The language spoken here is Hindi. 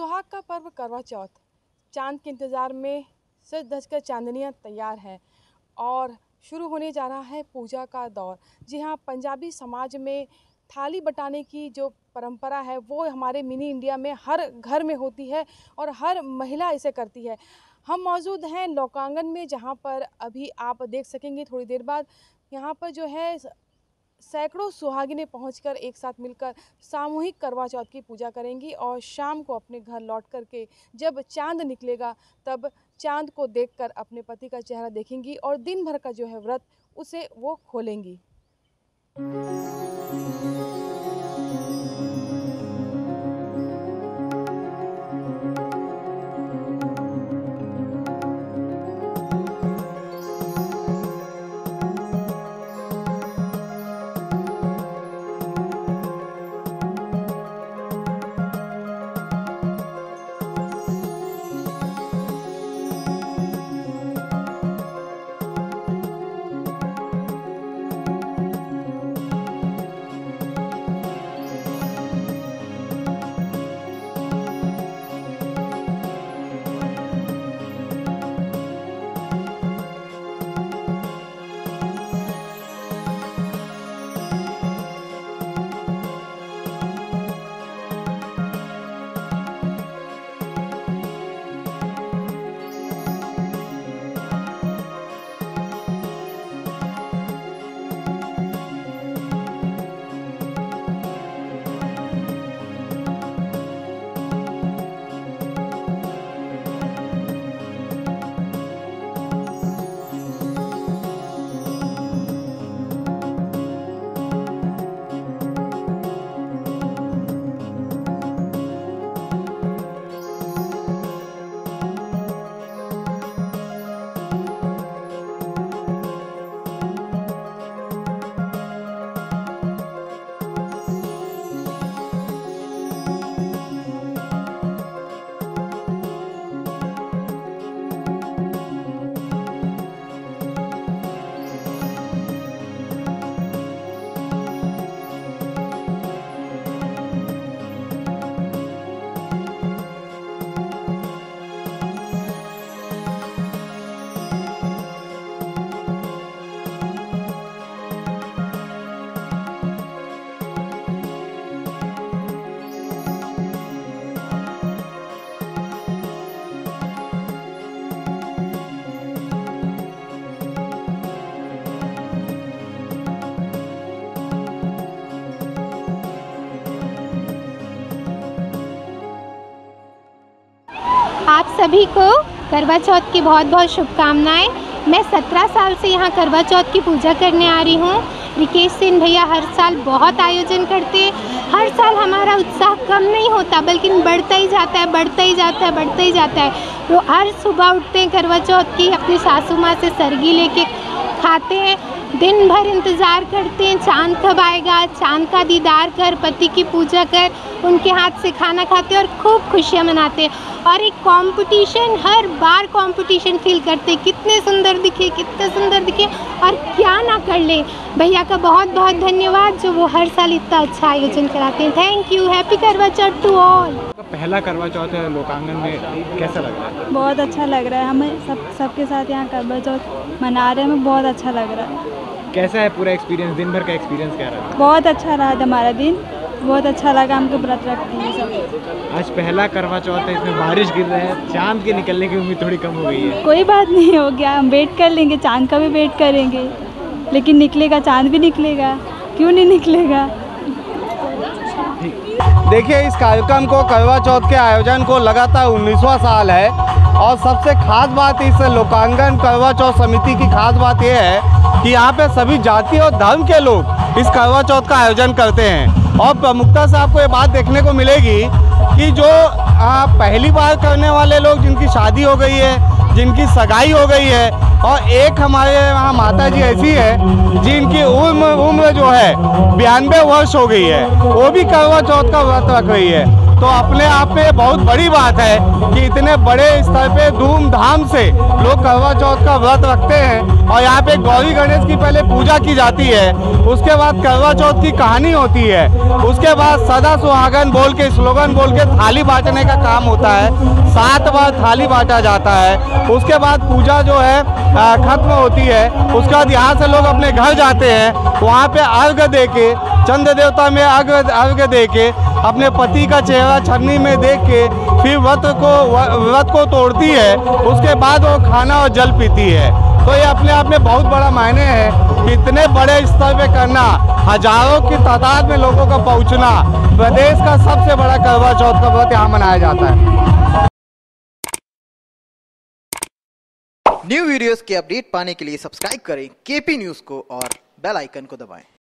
सुहाग का पर्व करवा चौथ, चांद के इंतज़ार में सज धज कर चांदनियाँ तैयार हैं और शुरू होने जा रहा है पूजा का दौर। जी हाँ, पंजाबी समाज में थाली बटाने की जो परंपरा है वो हमारे मिनी इंडिया में हर घर में होती है और हर महिला इसे करती है। हम मौजूद हैं लोकांगन में, जहाँ पर अभी आप देख सकेंगे थोड़ी देर बाद यहाँ पर जो है सैकड़ों सुहागिनें पहुंचकर एक साथ मिलकर सामूहिक करवा चौथ की पूजा करेंगी और शाम को अपने घर लौट कर के जब चांद निकलेगा तब चांद को देखकर अपने पति का चेहरा देखेंगी और दिन भर का जो है व्रत उसे वो खोलेंगी। आप सभी को करवा चौथ की बहुत बहुत शुभकामनाएं। मैं 17 साल से यहाँ करवा चौथ की पूजा करने आ रही हूँ। रिकेश सिंह भैया हर साल बहुत आयोजन करते, हर साल हमारा उत्साह कम नहीं होता बल्कि बढ़ता ही जाता है। तो हर सुबह उठते हैं करवा चौथ की, अपनी सासू माँ से सरगी लेके खाते हैं, दिन भर इंतज़ार करते हैं चांद कब आएगा, चांद का दीदार कर, पति की पूजा कर, उनके हाथ से खाना खाते और खूब खुशियाँ मनाते और एक कंपटीशन, हर बार कंपटीशन फील करते, कितने सुंदर दिखे और क्या ना कर ले। भैया का बहुत बहुत धन्यवाद जो वो हर साल इतना अच्छा आयोजन कराते हैं। Thank you. हैप्पी करवा चौथ टू ऑल। पहला करवा चौथ है लोकांगन में, कैसा लग रहा है? बहुत अच्छा लग रहा है। हमें सबके साथ यहाँ करवा चौथ मना रहे हैं, हमें बहुत अच्छा लग रहा है। कैसा है पूरा एक्सपीरियंस, दिन भर का एक्सपीरियंस क्या रहा? बहुत अच्छा रहा हमारा दिन, बहुत अच्छा लगा हमको व्रत रखते हैं सब। आज पहला करवा चौथ है, इसमें बारिश गिर रहा है, चांद के निकलने की उम्मीद थोड़ी कम हो गई है। कोई बात नहीं, हो गया, हम वेट कर लेंगे, चांद का भी वेट करेंगे, लेकिन निकलेगा, चांद भी निकलेगा, क्यों नहीं निकलेगा। देखिए, इस कार्यक्रम को, करवा चौथ के आयोजन को लगातार 19वां साल है और सबसे खास बात इस लोकांगन करवा चौथ समिति की खास बात यह है कि यहाँ पे सभी जाति और धर्म के लोग इस करवा चौथ का आयोजन करते हैं और प्रमुखता से आपको ये बात देखने को मिलेगी कि जो पहली बार करने वाले लोग, जिनकी शादी हो गई है, जिनकी सगाई हो गई है, और एक हमारे यहाँ माता जी ऐसी है जिनकी उम्र जो है 92 वर्ष हो गई है, वो भी करवा चौथ का व्रत रख रही है। तो अपने आप में बहुत बड़ी बात है कि इतने बड़े स्तर पे धूमधाम से लोग करवा चौथ का व्रत रखते हैं और यहाँ पे गौरी गणेश की पहले पूजा की जाती है, उसके बाद करवा चौथ की कहानी होती है, उसके बाद सदा सुहागन बोल के स्लोगन बोल के थाली बांटने का काम होता है, 7 बार थाली बांटा जाता है, उसके बाद पूजा जो है खत्म होती है। उसके बाद यहाँ से लोग अपने घर जाते हैं, वहाँ पे अर्घ दे के चंद देवता में अर्घ दे के अपने पति का चेहरा छन्नी में देख के फिर व्रत को तोड़ती है, उसके बाद वो खाना और जल पीती है। तो ये अपने आप में बहुत बड़ा मायने है कि इतने बड़े स्तर पे करना, हजारों की तादाद में लोगों का पहुंचना, प्रदेश का सबसे बड़ा करवा चौथ का व्रत यहाँ मनाया जाता है। न्यू वीडियोस के अपडेट पाने के लिए सब्सक्राइब करें केपी न्यूज को और बेल आइकन को दबाएं।